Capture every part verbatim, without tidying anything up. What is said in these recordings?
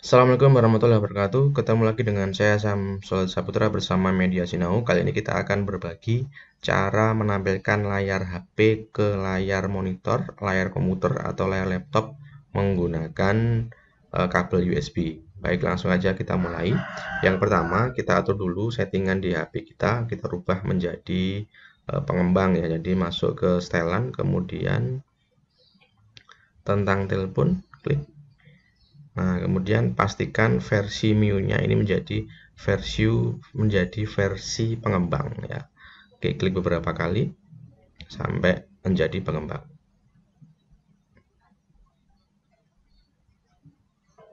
Assalamualaikum warahmatullahi wabarakatuh. Ketemu lagi dengan saya Sam Saputra bersama Media Sinau. Kali ini kita akan berbagi cara menampilkan layar H P ke layar monitor, layar komputer atau layar laptop menggunakan uh, kabel U S B. Baik, langsung aja kita mulai. Yang pertama, kita atur dulu settingan di H P kita, kita rubah menjadi uh, pengembang ya. Jadi masuk ke setelan, kemudian tentang telepon, klik. Nah, kemudian pastikan versi M I U-nya ini menjadi versi menjadi versi pengembang ya. Oke, klik beberapa kali sampai menjadi pengembang.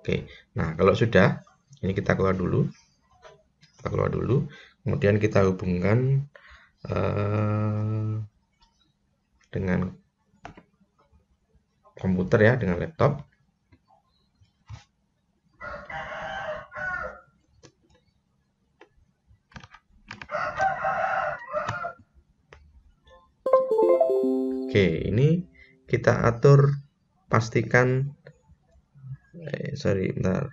Oke. Nah, kalau sudah, ini kita keluar dulu. Kita keluar dulu, kemudian kita hubungkan uh, dengan komputer ya, dengan laptop. Oke, ini kita atur, pastikan eh, sorry bentar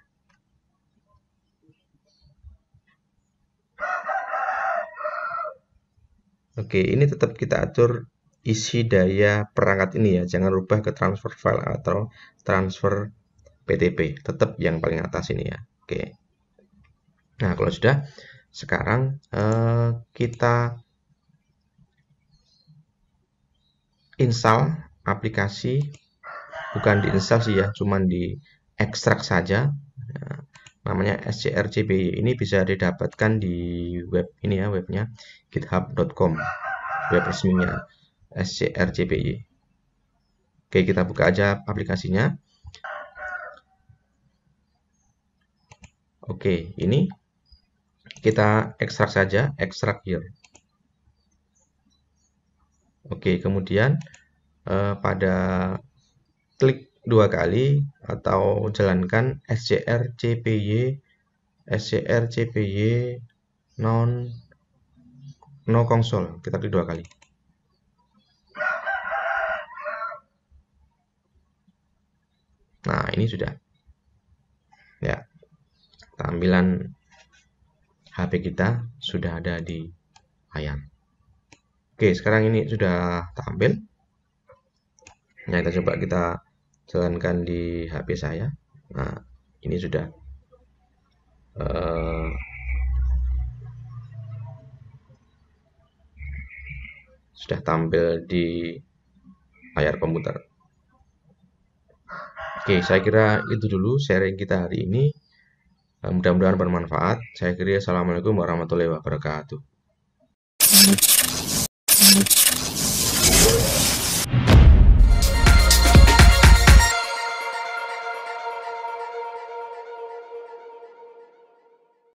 oke, ini tetap kita atur isi daya perangkat ini ya, jangan rubah ke transfer file atau transfer P T P, tetap yang paling atas ini ya. Oke, nah kalau sudah, sekarang eh, kita install aplikasi, bukan diinstal sih ya, cuman di ekstrak saja. Nah, namanya scrcpy, ini bisa didapatkan di web ini ya, webnya github dot com, web resminya scrcpy. Oke, kita buka aja aplikasinya. Oke, ini kita ekstrak saja, ekstrak here. Oke, kemudian eh, pada klik dua kali atau jalankan scrcpy scrcpy non no console, kita klik dua kali. Nah, ini sudah ya, tampilan H P kita sudah ada di layar. Oke, sekarang ini sudah tampil. Nah, kita coba kita jalankan di H P saya. Nah, ini sudah uh, sudah tampil di layar komputer. Oke, saya kira itu dulu sharing kita hari ini. Mudah-mudahan bermanfaat. Saya kira, assalamualaikum warahmatullahi wabarakatuh.